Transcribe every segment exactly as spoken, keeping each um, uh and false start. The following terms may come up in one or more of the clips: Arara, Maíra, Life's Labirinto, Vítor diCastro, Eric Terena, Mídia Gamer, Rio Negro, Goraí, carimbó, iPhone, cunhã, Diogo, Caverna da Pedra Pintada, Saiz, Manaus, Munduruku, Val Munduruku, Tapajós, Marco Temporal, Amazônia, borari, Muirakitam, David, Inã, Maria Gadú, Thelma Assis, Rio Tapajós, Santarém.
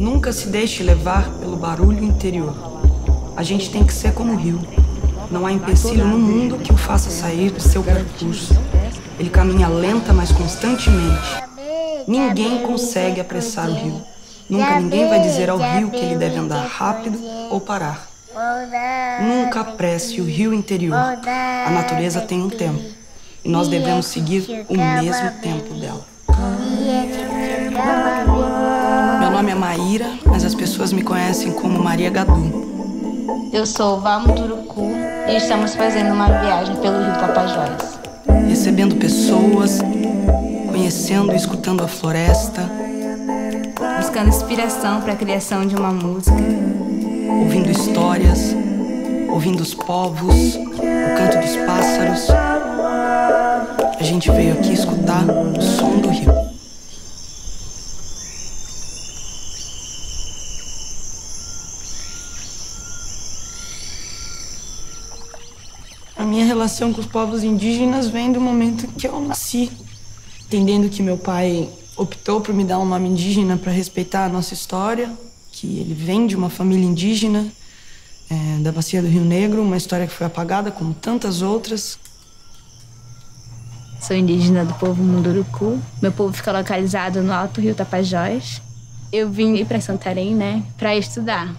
Nunca se deixe levar pelo barulho interior. A gente tem que ser como o rio. Não há empecilho no mundo que o faça sair do seu percurso. Ele caminha lenta, mas constantemente. Ninguém consegue apressar o rio. Nunca ninguém vai dizer ao rio que ele deve andar rápido ou parar. Nunca apresse o rio interior. A natureza tem um tempo. E nós devemos seguir o mesmo tempo dela. Meu nome é Maíra, mas as pessoas me conhecem como Maria Gadú. Eu sou Val Munduruku e estamos fazendo uma viagem pelo Rio Tapajós. Recebendo pessoas, conhecendo e escutando a floresta. Buscando inspiração para a criação de uma música. Ouvindo histórias, ouvindo os povos, o canto dos pássaros. A gente veio aqui escutar o som do rio. A minha relação com os povos indígenas vem do momento que eu nasci. Entendendo que meu pai optou por me dar um nome indígena para respeitar a nossa história, que ele vem de uma família indígena, é, da bacia do Rio Negro, uma história que foi apagada, como tantas outras. Sou indígena do povo Munduruku. Meu povo fica localizado no alto Rio Tapajós. Eu vim para Santarém, né, para estudar.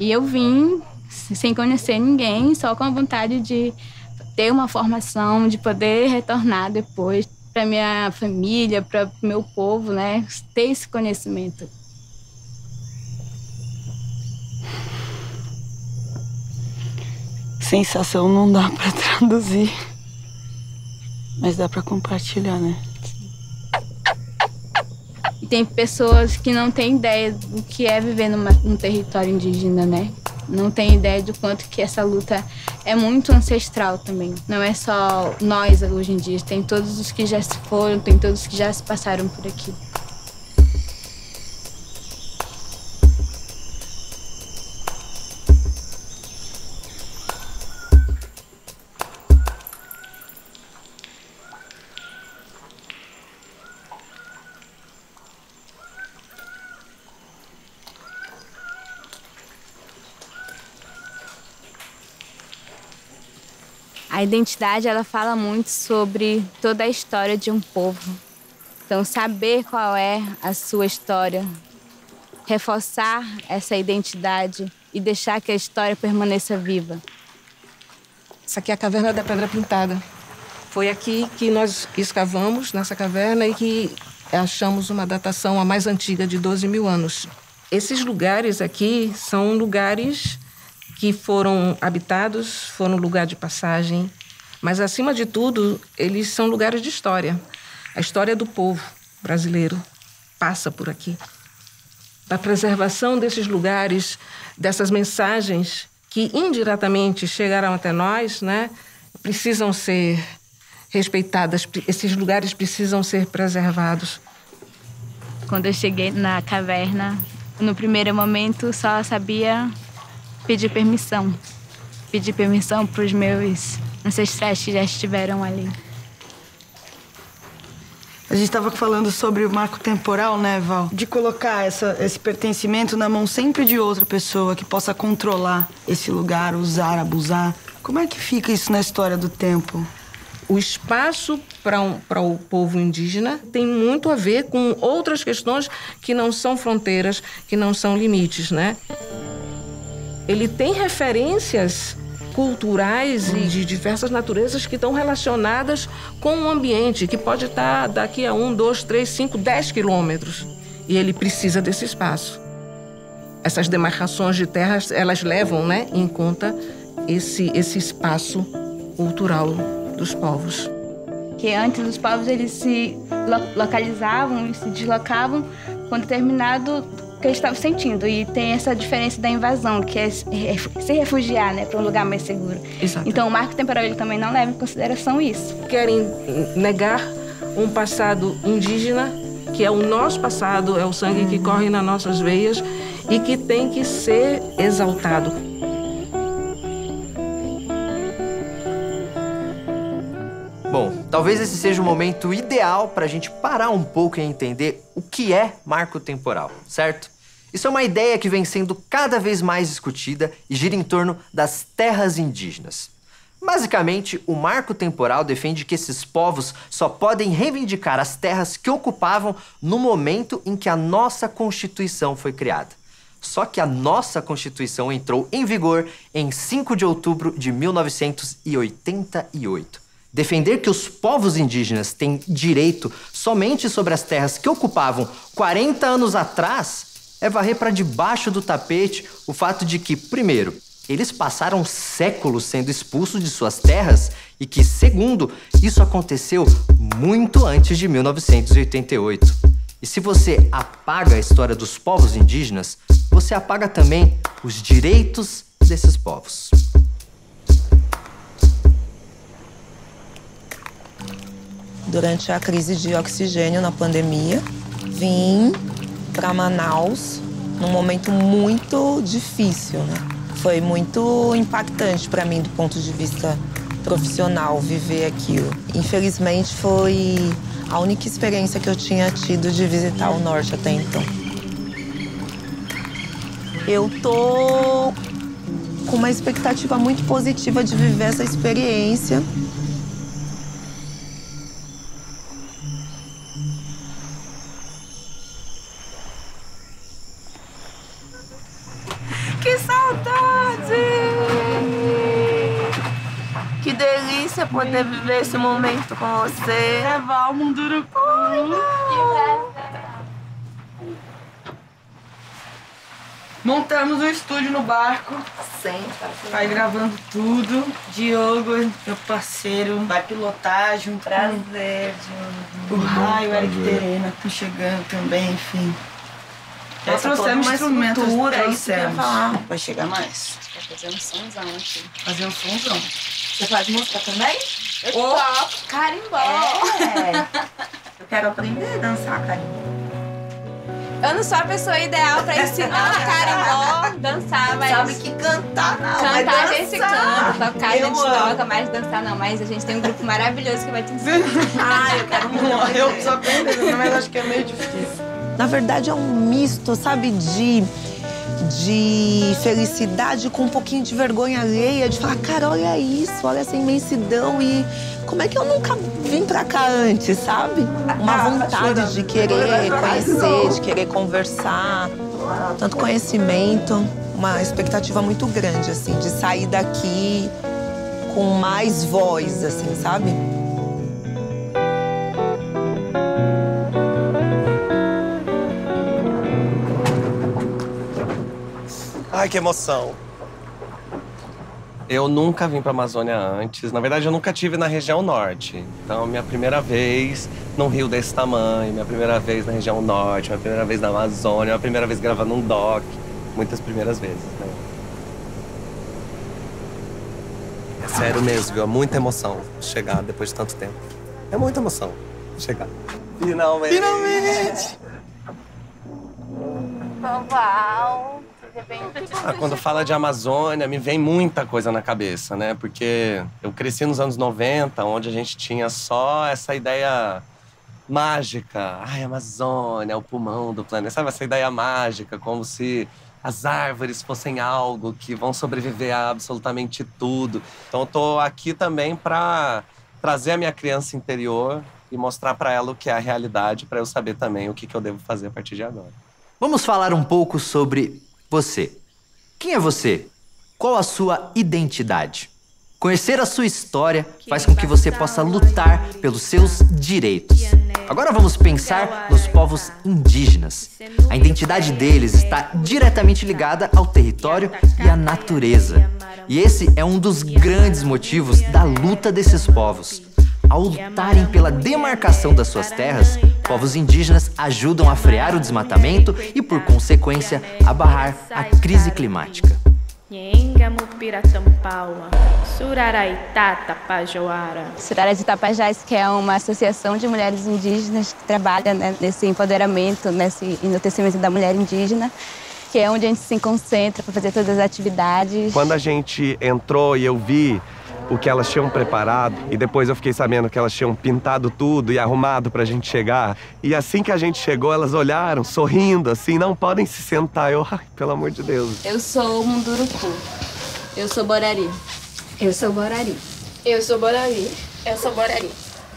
E eu vim sem conhecer ninguém, só com a vontade de ter uma formação, de poder retornar depois para minha família, para meu povo, né, ter esse conhecimento. Sensação não dá para traduzir. Mas dá para compartilhar, né? Tem pessoas que não têm ideia do que é viver numa, num território indígena, né? Não tem ideia do quanto que essa luta é muito ancestral também. Não é só nós hoje em dia, tem todos os que já se foram, tem todos os que já se passaram por aqui. A identidade, ela fala muito sobre toda a história de um povo. Então, saber qual é a sua história, reforçar essa identidade e deixar que a história permaneça viva. Essa aqui é a Caverna da Pedra Pintada. Foi aqui que nós escavamos, nessa caverna, e que achamos uma datação a mais antiga de doze mil anos. Esses lugares aqui são lugares que foram habitados, foram lugar de passagem, mas, acima de tudo, eles são lugares de história. A história do povo brasileiro passa por aqui. A preservação desses lugares, dessas mensagens que indiretamente chegaram até nós, né, precisam ser respeitadas, esses lugares precisam ser preservados. Quando eu cheguei na caverna, no primeiro momento, só sabia pedir permissão, pedir permissão para os meus ancestrais que já estiveram ali. A gente estava falando sobre o marco temporal, né, Val? De colocar essa, esse pertencimento na mão sempre de outra pessoa que possa controlar esse lugar, usar, abusar. Como é que fica isso na história do tempo? O espaço para um, para o povo indígena tem muito a ver com outras questões que não são fronteiras, que não são limites, né? Ele tem referências culturais e de diversas naturezas que estão relacionadas com o ambiente, que pode estar daqui a um, dois, três, cinco, dez quilômetros. E ele precisa desse espaço. Essas demarcações de terras, elas levam, né, em conta esse, esse espaço cultural dos povos. Que antes os povos eles se lo- localizavam e se deslocavam com determinado que eles estavam sentindo, e tem essa diferença da invasão, que é se refugiar, né, para um lugar mais seguro. Exato. Então o marco temporal ele também não leva em consideração isso. Querem negar um passado indígena, que é o nosso passado, é o sangue que corre nas nossas veias e que tem que ser exaltado. Bom, talvez esse seja o momento ideal para a gente parar um pouco e entender o que é marco temporal, certo? Isso é uma ideia que vem sendo cada vez mais discutida e gira em torno das terras indígenas. Basicamente, o Marco Temporal defende que esses povos só podem reivindicar as terras que ocupavam no momento em que a nossa Constituição foi criada. Só que a nossa Constituição entrou em vigor em cinco de outubro de mil novecentos e oitenta e oito. Defender que os povos indígenas têm direito somente sobre as terras que ocupavam quarenta anos atrás é varrer para debaixo do tapete o fato de que, primeiro, eles passaram séculos sendo expulsos de suas terras e que, segundo, isso aconteceu muito antes de mil novecentos e oitenta e oito. E se você apaga a história dos povos indígenas, você apaga também os direitos desses povos. Durante a crise de oxigênio na pandemia, vim para Manaus num momento muito difícil, né? Foi muito impactante para mim do ponto de vista profissional viver aquilo. Infelizmente foi a única experiência que eu tinha tido de visitar o norte até então. Eu tô com uma expectativa muito positiva de viver essa experiência. Poder viver esse momento com você. É Val Munduruku. Montamos um estúdio no barco. Sim, vai gravando tudo. Diogo, meu parceiro, vai pilotar junto. Prazer, Diogo. O Rai, o Eric Terena estão chegando também, enfim. Já trouxemos instrumentos, trouxemos. Vai chegar mais. Vai fazer um somzão aqui. Fazer um somzão. Você faz música também? Eu toco carimbó. É. Eu quero aprender a dançar carimbó. Eu não sou a pessoa ideal pra ensinar carimbó, dançar, mas... Sabe que cantar não, cantar a gente canta, tocar a gente toca, mas dançar não. Mas a gente tem um grupo maravilhoso que vai te ensinar. Ah, eu quero muito. Não, eu só aprendo, mas acho que é meio difícil. Na verdade, é um misto, sabe, de, de felicidade com um pouquinho de vergonha alheia, de falar, cara, olha isso, olha essa imensidão e como é que eu nunca vim pra cá antes, sabe? Uma vontade de querer conhecer, de querer conversar, tanto conhecimento, uma expectativa muito grande, assim, de sair daqui com mais voz, assim, sabe? Ai, que emoção. Eu nunca vim pra Amazônia antes. Na verdade, eu nunca estive na região norte. Então, minha primeira vez num rio desse tamanho, minha primeira vez na região norte, minha primeira vez na Amazônia, minha primeira vez gravando um doc. Muitas primeiras vezes, né? É sério mesmo, viu? É muita emoção chegar depois de tanto tempo. É muita emoção chegar. Finalmente! Finalmente! Uau! Ah, quando fala de Amazônia, me vem muita coisa na cabeça, né? Porque eu cresci nos anos noventa, onde a gente tinha só essa ideia mágica. Ai, Amazônia, o pulmão do planeta. Sabe, essa ideia mágica, como se as árvores fossem algo que vão sobreviver a absolutamente tudo. Então eu tô aqui também pra trazer a minha criança interior e mostrar pra ela o que é a realidade, pra eu saber também o que que eu devo fazer a partir de agora. Vamos falar um pouco sobre... você. Quem é você? Qual a sua identidade? Conhecer a sua história faz com que você possa lutar pelos seus direitos. Agora vamos pensar nos povos indígenas. A identidade deles está diretamente ligada ao território e à natureza. E esse é um dos grandes motivos da luta desses povos. Ao lutarem pela demarcação das suas terras, povos indígenas ajudam a frear o desmatamento e, por consequência, a barrar a crise climática. Surara Itapajás, que é uma associação de mulheres indígenas que trabalha, né, nesse empoderamento, nesse enaltecimento da mulher indígena, que é onde a gente se concentra para fazer todas as atividades. Quando a gente entrou e eu vi o que elas tinham preparado. E depois eu fiquei sabendo que elas tinham pintado tudo e arrumado pra gente chegar. E assim que a gente chegou, elas olharam, sorrindo, assim, não podem se sentar. Eu, ai, pelo amor de Deus. Eu sou o Munduruku. Eu sou borari. Eu sou borari. Eu sou borari. Eu sou borari.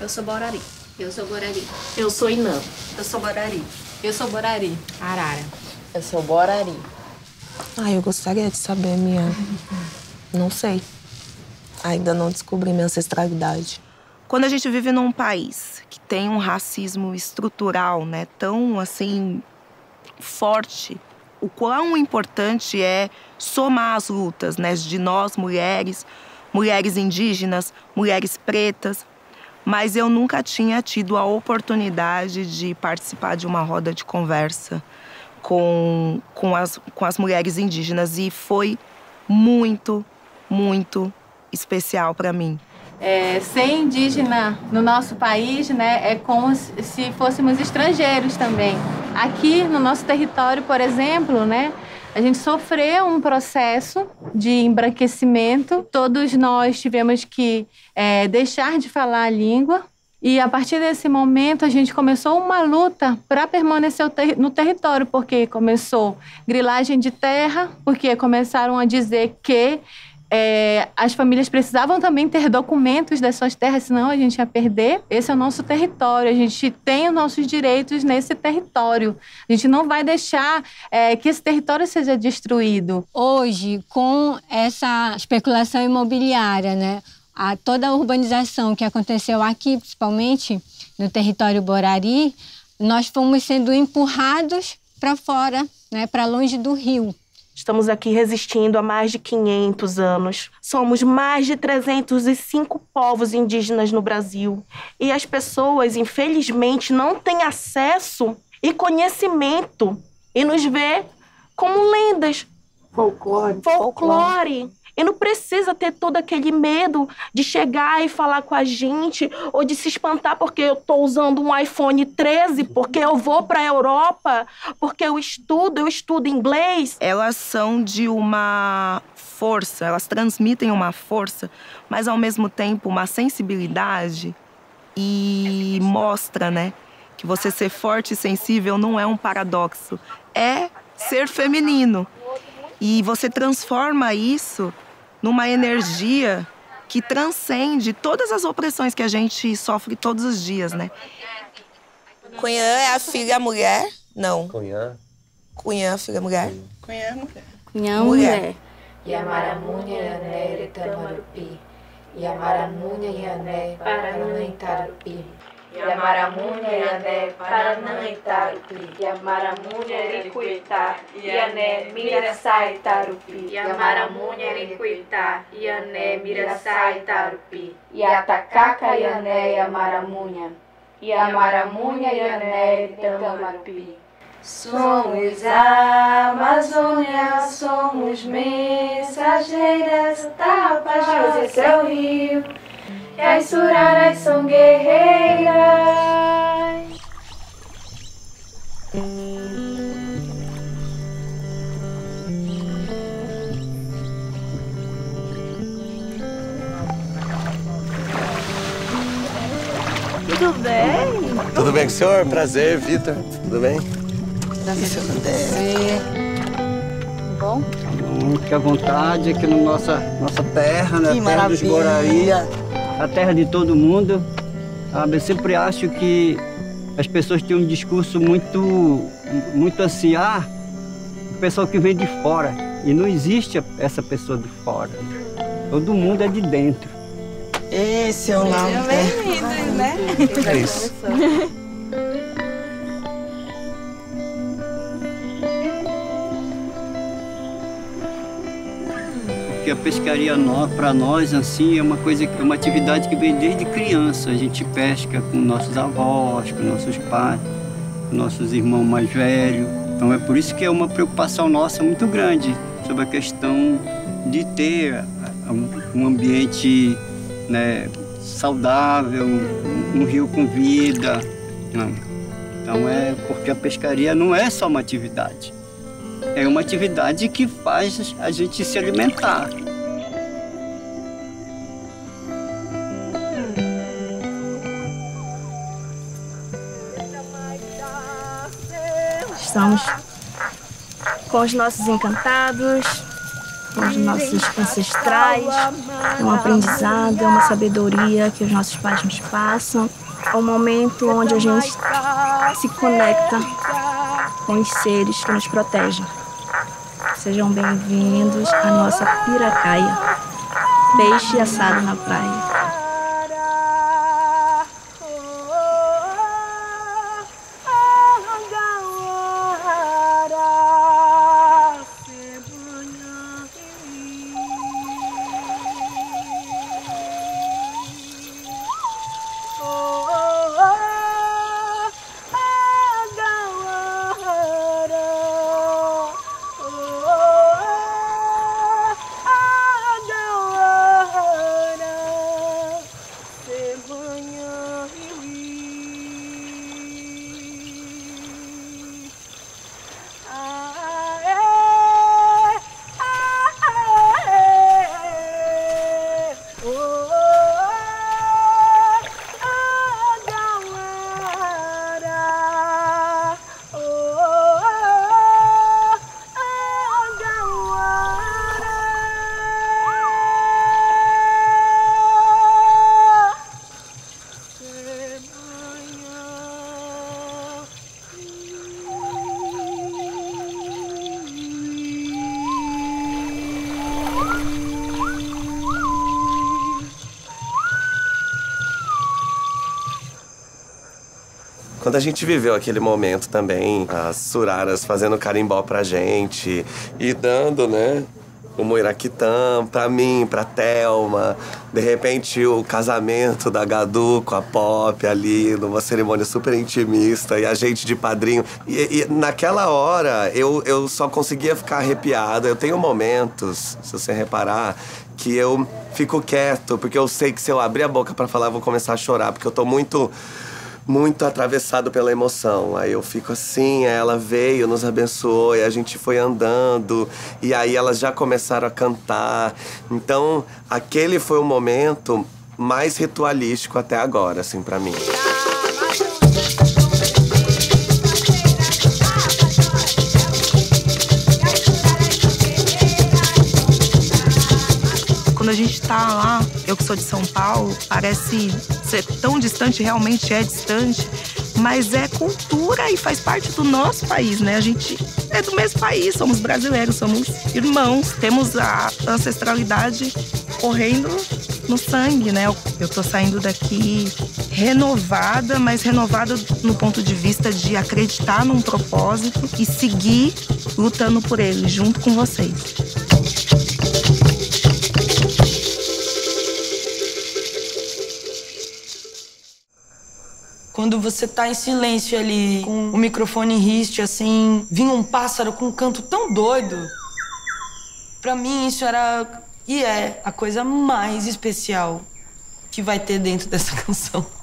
Eu sou borari. Eu sou borari. Eu sou Inã. Eu sou borari. Eu sou borari. Arara. Eu sou borari. Ah, eu gostaria de saber minha... Não sei. Ainda não descobri minha ancestralidade. Quando a gente vive num país que tem um racismo estrutural, né, tão, assim, forte, o quão importante é somar as lutas, né, de nós, mulheres, mulheres indígenas, mulheres pretas. Mas eu nunca tinha tido a oportunidade de participar de uma roda de conversa com, com, as, com as mulheres indígenas. E foi muito, muito especial para mim. É, ser indígena no nosso país, né, é como se fôssemos estrangeiros também. Aqui no nosso território, por exemplo, né, a gente sofreu um processo de embranquecimento. Todos nós tivemos que é, deixar de falar a língua. E a partir desse momento, a gente começou uma luta para permanecer no território, porque começou grilagem de terra, porque começaram a dizer que é, as famílias precisavam também ter documentos das suas terras, senão a gente ia perder. Esse é o nosso território, a gente tem os nossos direitos nesse território. A gente não vai deixar é, que esse território seja destruído. Hoje, com essa especulação imobiliária, né? A toda a urbanização que aconteceu aqui, principalmente no território borari, nós fomos sendo empurrados para fora, né, para longe do rio. Estamos aqui resistindo há mais de quinhentos anos. Somos mais de trezentos e cinco povos indígenas no Brasil. E as pessoas, infelizmente, não têm acesso e conhecimento e nos vê como lendas. Folclore. Folclore. E não precisa ter todo aquele medo de chegar e falar com a gente ou de se espantar porque eu estou usando um iPhone treze, porque eu vou para a Europa, porque eu estudo, eu estudo inglês. Elas são de uma força, elas transmitem uma força, mas ao mesmo tempo uma sensibilidade e mostra, né, que você ser forte e sensível não é um paradoxo, é ser feminino. E você transforma isso numa energia que transcende todas as opressões que a gente sofre todos os dias, né? Cunhã é a filha mulher? Não. Cunhã? Cunhã, filha mulher? Cunhã, mulher. Cunhã, mulher. Yamaramunha, Yané, Itamarapi. Yamaramunha, Yané, Paraná, Itarapi. Yamaramunha, Yané, Paraná, Itarupi. Yamaramunha, Ericuitá, Iané, Miraçá, Itarupi. Yamaramunha, Ericuitá, Iané, Miraçá, Itarupi. Iatacaca, Iané, Yamaramunha. Yamaramunha, Iané, Itamarupi. Somos a Amazônia, somos mensageiras, Tapajós, esse é o rio. E as suraras são guerreiras. Tudo bem? Tudo bem com o senhor? Prazer, Vitor. Tudo bem? Prazer. Tudo bom? Muita vontade aqui na nossa, nossa terra, na terra dos Goraí. A terra de todo mundo. Eu sempre acho que as pessoas têm um discurso muito, muito assim, ah, o pessoal que vem de fora. E não existe essa pessoa de fora. Todo mundo é de dentro. Esse é o nome. Sejam bem-vindos, né? É isso. A pescaria para nós assim é uma coisa, é uma atividade que vem desde criança. A gente pesca com nossos avós, com nossos pais, com nossos irmãos mais velhos. Então é por isso que é uma preocupação nossa muito grande sobre a questão de ter um ambiente, né, saudável, um rio com vida. Então é porque a pescaria não é só uma atividade. É uma atividade que faz a gente se alimentar. conversamos com os nossos encantados, com os nossos ancestrais. É um aprendizado, é uma sabedoria que os nossos pais nos passam. É um momento onde a gente se conecta com os seres que nos protegem. Sejam bem-vindos à nossa piracaia, peixe assado na praia. Quando a gente viveu aquele momento também, as suraras fazendo carimbó pra gente e dando, né, o Muirakitam pra mim, pra Thelma. De repente, o casamento da Gadú com a Pop ali, numa cerimônia super intimista, e a gente de padrinho. E, e naquela hora, eu, eu só conseguia ficar arrepiado. Eu tenho momentos, se você reparar, que eu fico quieto, porque eu sei que se eu abrir a boca pra falar, eu vou começar a chorar, porque eu tô muito... muito atravessado pela emoção. Aí eu fico assim, ela veio, nos abençoou, e a gente foi andando, e aí elas já começaram a cantar. Então, aquele foi o momento mais ritualístico até agora, assim, pra mim. Quando a gente tá lá, eu que sou de São Paulo, parece ser tão distante, realmente é distante, mas é cultura e faz parte do nosso país, né? A gente é do mesmo país, somos brasileiros, somos irmãos, temos a ancestralidade correndo no sangue, né? Eu tô saindo daqui renovada, mas renovada no ponto de vista de acreditar num propósito e seguir lutando por ele, junto com vocês. Quando você tá em silêncio ali, com o microfone em riste, assim, vinha um pássaro com um canto tão doido. Pra mim, isso era e é a coisa mais especial que vai ter dentro dessa canção.